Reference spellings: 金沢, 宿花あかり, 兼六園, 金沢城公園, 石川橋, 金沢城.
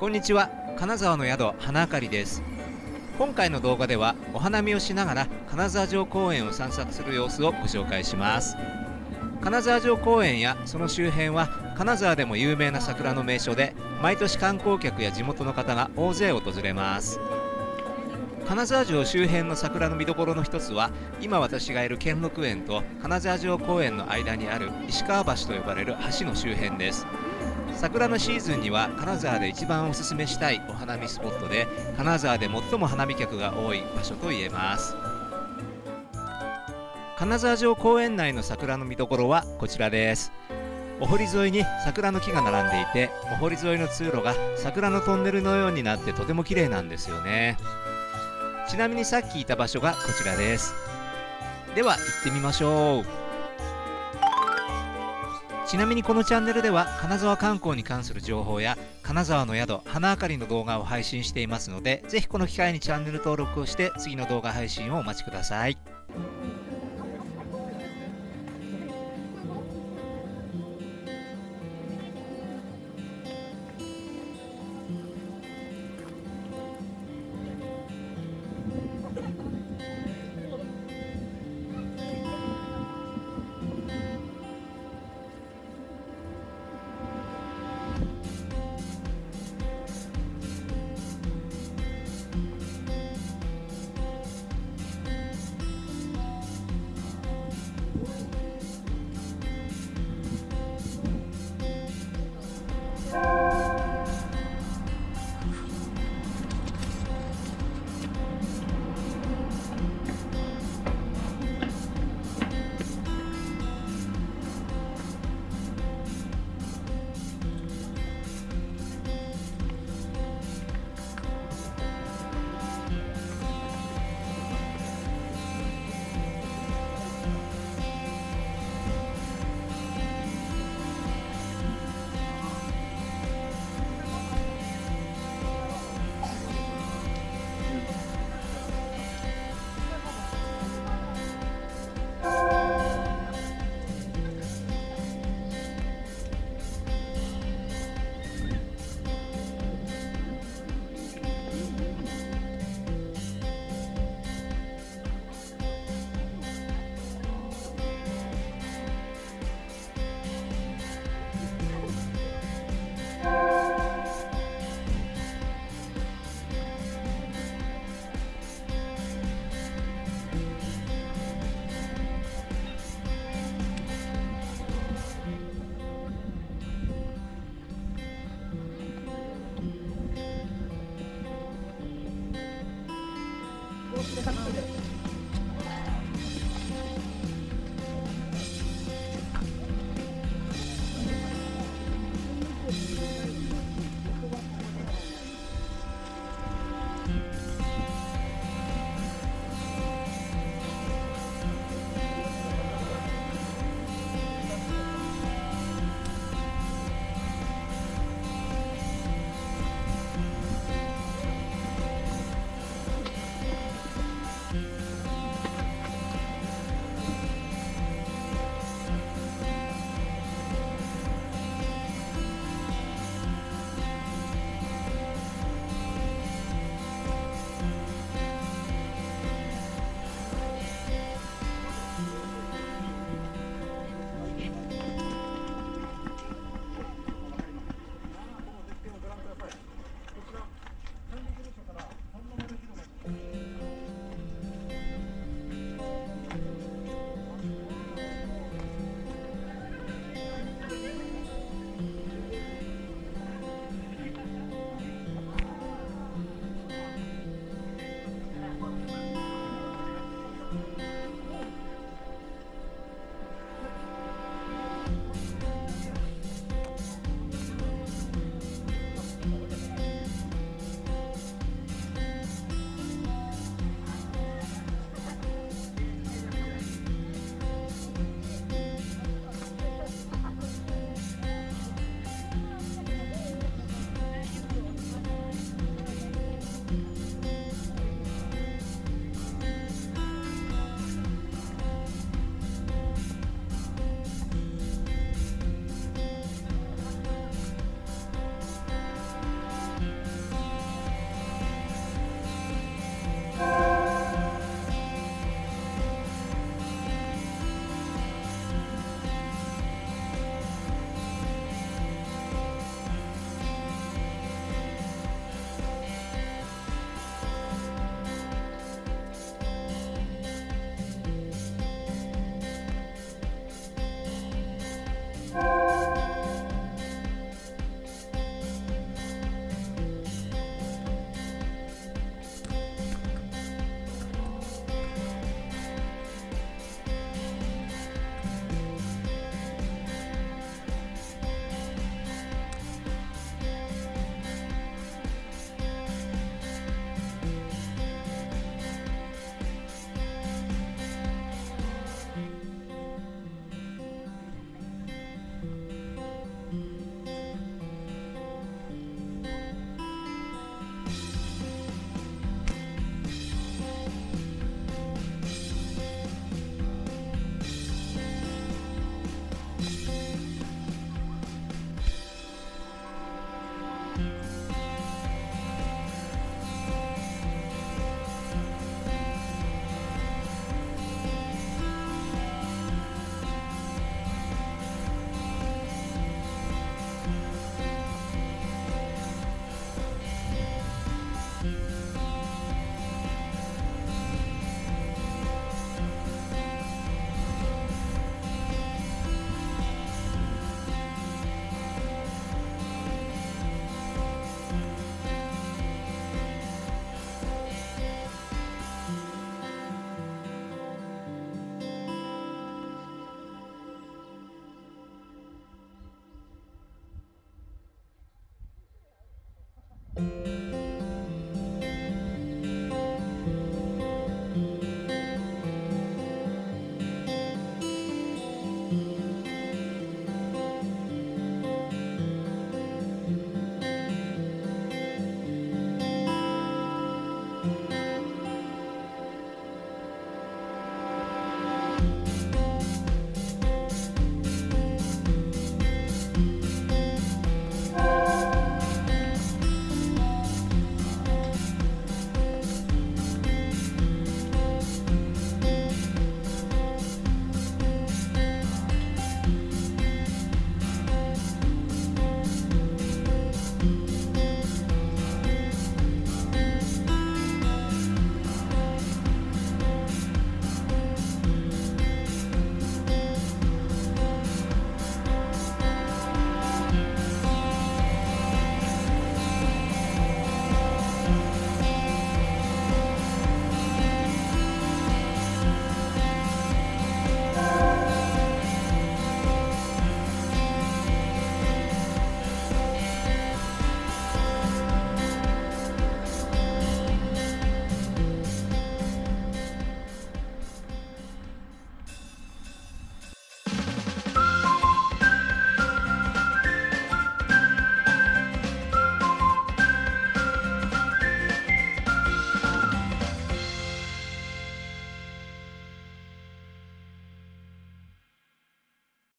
こんにちは、金沢の宿花あかりです。今回の動画ではお花見をしながら金沢城公園を散策する様子をご紹介します。金沢城公園やその周辺は金沢でも有名な桜の名所で、毎年観光客や地元の方が大勢訪れます。金沢城周辺の桜の見どころの一つは、今私がいる兼六園と金沢城公園の間にある石川橋と呼ばれる橋の周辺です。桜のシーズンには金沢で一番おすすめしたいお花見スポットで、金沢で最も花見客が多い場所といえます。金沢城公園内の桜の見どころはこちらです。お堀沿いに桜の木が並んでいて、お堀沿いの通路が桜のトンネルのようになってとても綺麗なんですよね。ちなみにさっきいた場所がこちらです。では行ってみましょう。ちなみにこのチャンネルでは金沢観光に関する情報や金沢の宿花あかりの動画を配信していますので、ぜひこの機会にチャンネル登録をして次の動画配信をお待ちください。